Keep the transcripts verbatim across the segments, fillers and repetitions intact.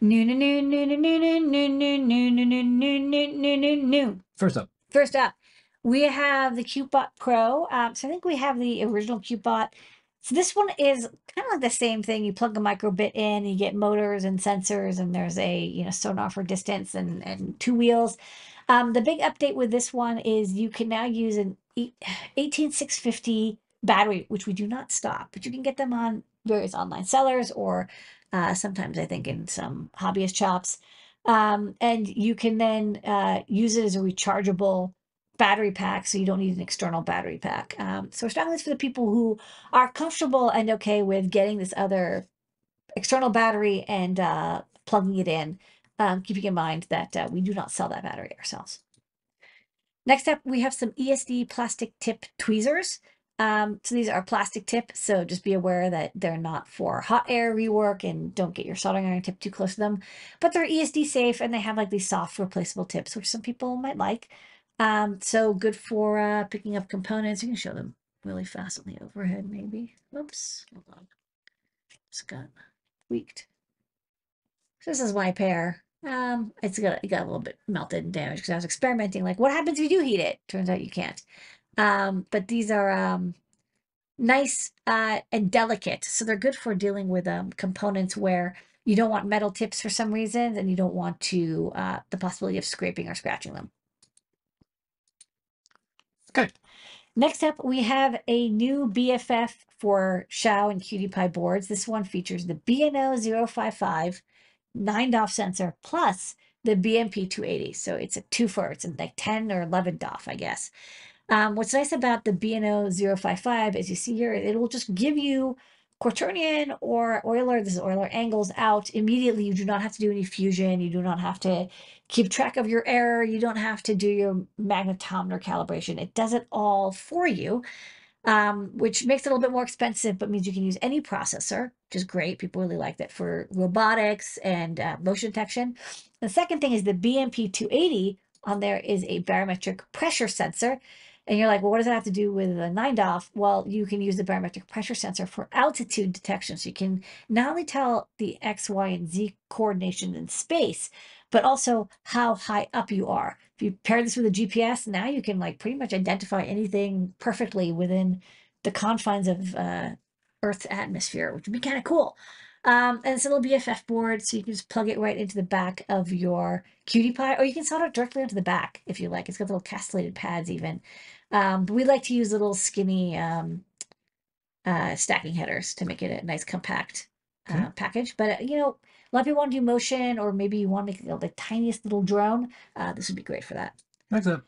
New, new, new, new, new, new, new, new, new, new, new, new, new, new. First up. First up, we have the QBot Pro. Um, so I think we have the original QBot. So this one is kind of like the same thing. You plug a micro:bit in, and you get motors and sensors, and there's a you know sonar for distance and and two wheels. Um, the big update with this one is you can now use an eighteen six fifty battery, which we do not stock, but you can get them on various online sellers or uh, sometimes I think in some hobbyist shops. Um, and you can then uh, use it as a rechargeable battery pack, so you don't need an external battery pack. Um, so we're starting this for the people who are comfortable and okay with getting this other external battery and uh, plugging it in, um, keeping in mind that uh, we do not sell that battery ourselves. Next up, we have some E S D plastic tip tweezers. Um, so these are plastic tip, so just be aware that they're not for hot air rework and don't get your soldering iron tip too close to them. But they're E S D safe and they have like these soft replaceable tips, which some people might like. Um, so good for uh, picking up components. You can show them really fast on the overhead maybe. Oops, hold on. Just got tweaked. So this is my pair. Um, it's got, it got a little bit melted and damaged because I was experimenting like what happens if you do heat it? Turns out you can't. Um, but these are um, nice uh, and delicate. So they're good for dealing with um, components where you don't want metal tips for some reason, and you don't want to uh, the possibility of scraping or scratching them. Okay. Next up, we have a new B F F for Xiao and QtPy boards. This one features the B N O zero five five nine D O F sensor plus the B M P two eighty. So it's a twofer. It's like ten or eleven D O F, I guess. Um, what's nice about the B N O zero five five, as you see here, it will just give you quaternion or Euler, this is Euler angles out immediately. You do not have to do any fusion. You do not have to keep track of your error. You don't have to do your magnetometer calibration. It does it all for you, um, which makes it a little bit more expensive, but means you can use any processor, which is great. People really like that for robotics and uh, motion detection. The second thing is the B M P two eighty on there is a barometric pressure sensor. And you're like, well, what does that have to do with the nine D O F? Well, you can use the barometric pressure sensor for altitude detection. So you can not only tell the X, Y, and Z coordinations in space, but also how high up you are. If you pair this with a G P S, now you can like pretty much identify anything perfectly within the confines of uh, Earth's atmosphere, which would be kind of cool. Um, and it's a little B F F board, so you can just plug it right into the back of your QtPy, or you can solder it directly onto the back if you like. It's got little castellated pads even. Um, but we like to use little skinny um, uh, stacking headers to make it a nice compact uh, mm-hmm. package. But, uh, you know, a lot of people want to do motion, or maybe you want to make you know, the tiniest little drone. Uh, this would be great for that. Next up.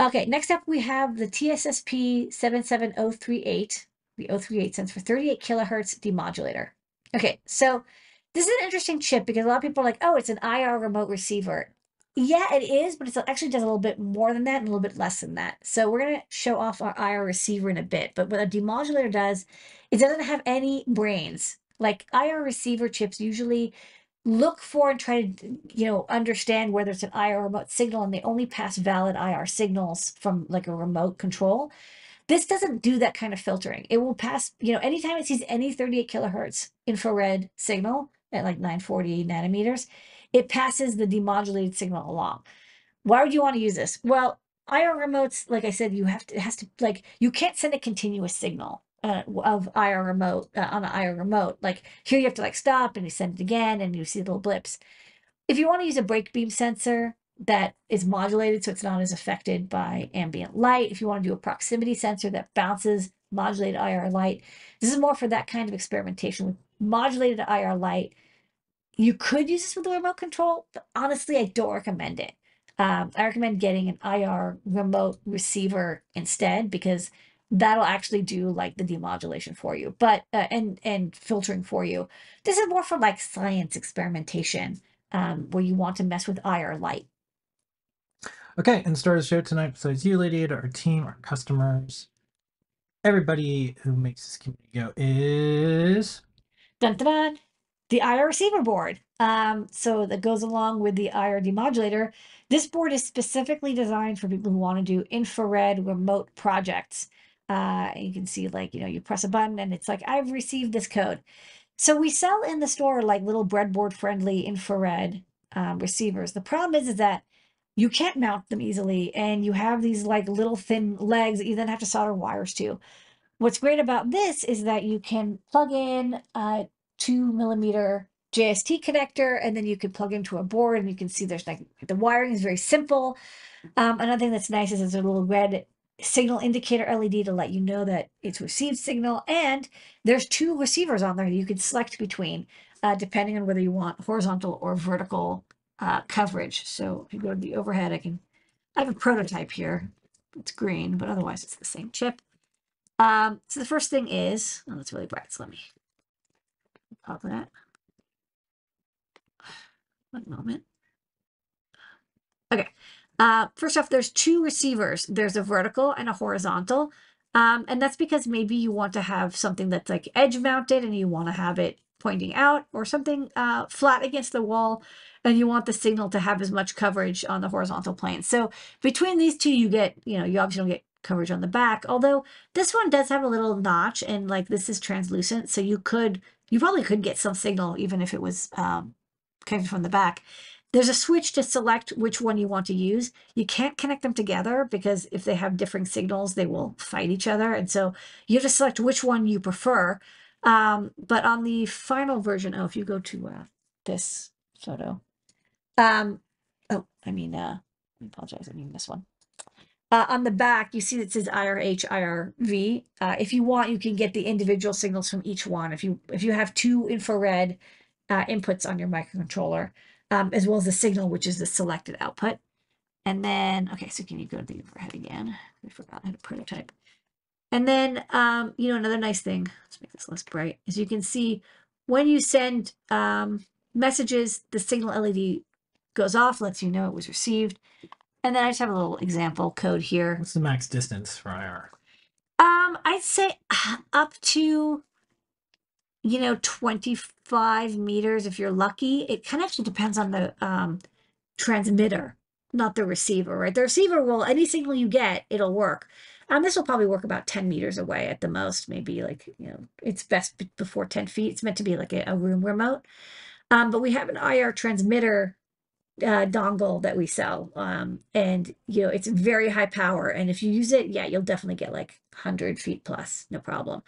Okay, next up we have the T S S P seven seven zero three eight. The zero three eight stands for thirty-eight kilohertz demodulator. Okay, so this is an interesting chip because a lot of people are like, oh, it's an I R remote receiver. Yeah, it is, but it actually does a little bit more than that and a little bit less than that. So we're going to show off our I R receiver in a bit, but what a demodulator does, it doesn't have any brains. Like I R receiver chips usually look for and try to, you know, understand whether it's an I R remote signal, and they only pass valid I R signals from like a remote control. This doesn't do that kind of filtering. It will pass, you know, anytime it sees any thirty-eight kilohertz infrared signal at like nine forty nanometers, it passes the demodulated signal along. Why would you want to use this? Well, I R remotes, like I said, you have to, it has to, like, you can't send a continuous signal uh, of I R remote, uh, on an I R remote. Like, here you have to, like, stop, and you send it again, and you see little blips. If you want to use a break beam sensor that is modulated so it's not as affected by ambient light, if you want to do a proximity sensor that bounces modulated I R light, this is more for that kind of experimentation with modulated I R light. You could use this with a remote control, but honestly, I don't recommend it. Um, I recommend getting an I R remote receiver instead, because that'll actually do like the demodulation for you, but uh, and and filtering for you. This is more for like science experimentation um, where you want to mess with I R light. Okay, and start the show tonight. Besides you, Lady Ada, our team, our customers, everybody who makes this community go is dun dun dun. The I R receiver board. Um, so that goes along with the I R demodulator. This board is specifically designed for people who want to do infrared remote projects. Uh, you can see like, you know, you press a button and it's like, I've received this code. So we sell in the store like little breadboard-friendly infrared um, receivers. The problem is, is that you can't mount them easily, and you have these like little thin legs that you then have to solder wires to. What's great about this is that you can plug in a two millimeter J S T connector, and then you can plug into a board, and you can see there's like the wiring is very simple. Um, another thing that's nice is there's a little red signal indicator L E D to let you know that it's received signal, and there's two receivers on there that you can select between uh, depending on whether you want horizontal or vertical uh, coverage. So if you go to the overhead, I can, I have a prototype here. It's green, but otherwise it's the same chip. Um, so the first thing is, oh, that's really bright, so let me pop that. One moment. Okay. Uh, first off, there's two receivers. There's a vertical and a horizontal. Um, and that's because maybe you want to have something that's like edge mounted and you want to have it pointing out, or something uh, flat against the wall, and you want the signal to have as much coverage on the horizontal plane. So between these two, you get, you know, you obviously don't get coverage on the back, although this one does have a little notch, and like this is translucent. So you could, you probably could get some signal even if it was um, came from the back. There's a switch to select which one you want to use. You can't connect them together because if they have differing signals, they will fight each other. And so you have to select which one you prefer. Um, but on the final version, oh, if you go to uh, this photo, um, oh, I mean, uh, I apologize, I mean this one. Uh, on the back, you see it says I R H, I R V. Uh, if you want, you can get the individual signals from each one. If you, if you have two infrared uh, inputs on your microcontroller, Um, as well as the signal, which is the selected output. And then, okay, so can you go to the overhead again? I forgot how to prototype. And then, um, you know, another nice thing, let's make this less bright, is you can see when you send um, messages, the signal L E D goes off, lets you know it was received. And then I just have a little example code here. What's the max distance for I R? Um, I'd say up to, you know, twenty-five meters if you're lucky. It kind of actually depends on the um, transmitter, not the receiver, right? The receiver will, any signal you get, it'll work. Um, this will probably work about ten meters away at the most, maybe like, you know, it's best before ten feet. It's meant to be like a, a room remote. Um, but we have an I R transmitter uh, dongle that we sell. Um, and, you know, it's very high power. And if you use it, yeah, you'll definitely get like one hundred feet plus, no problem.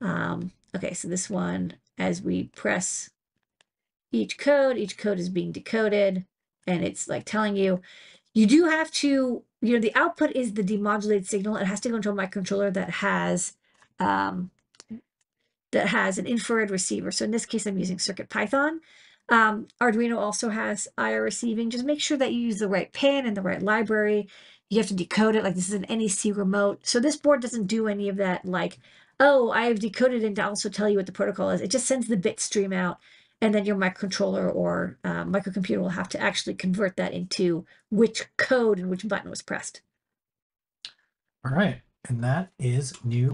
Um, okay, so this one, as we press each code, each code is being decoded, and it's like telling you, you do have to, you know, the output is the demodulated signal. It has to go into a microcontroller that has, um, that has an infrared receiver. So in this case, I'm using CircuitPython. Um, Arduino also has I R receiving. Just make sure that you use the right pin and the right library. You have to decode it. Like, this is an N E C remote. So this board doesn't do any of that, like, oh, I've decoded, and to also tell you what the protocol is. It just sends the bit stream out, and then your microcontroller or uh, microcomputer will have to actually convert that into which code and which button was pressed. All right, and that is new.